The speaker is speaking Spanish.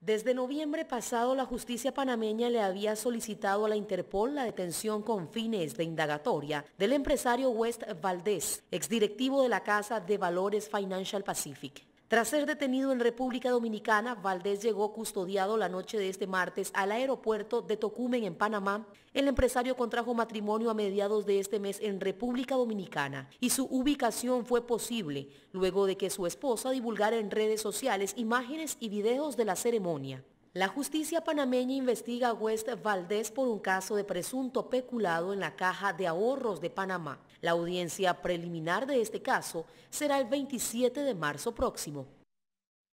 Desde noviembre pasado, la justicia panameña le había solicitado a la Interpol la detención con fines de indagatoria del empresario West Valdés, exdirectivo de la Casa de Valores Financial Pacific. Tras ser detenido en República Dominicana, Valdés llegó custodiado la noche de este martes al aeropuerto de Tocumen, en Panamá. El empresario contrajo matrimonio a mediados de este mes en República Dominicana y su ubicación fue posible luego de que su esposa divulgara en redes sociales imágenes y videos de la ceremonia. La justicia panameña investiga a West Valdés por un caso de presunto peculado en la Caja de Ahorros de Panamá. La audiencia preliminar de este caso será el 27 de marzo próximo.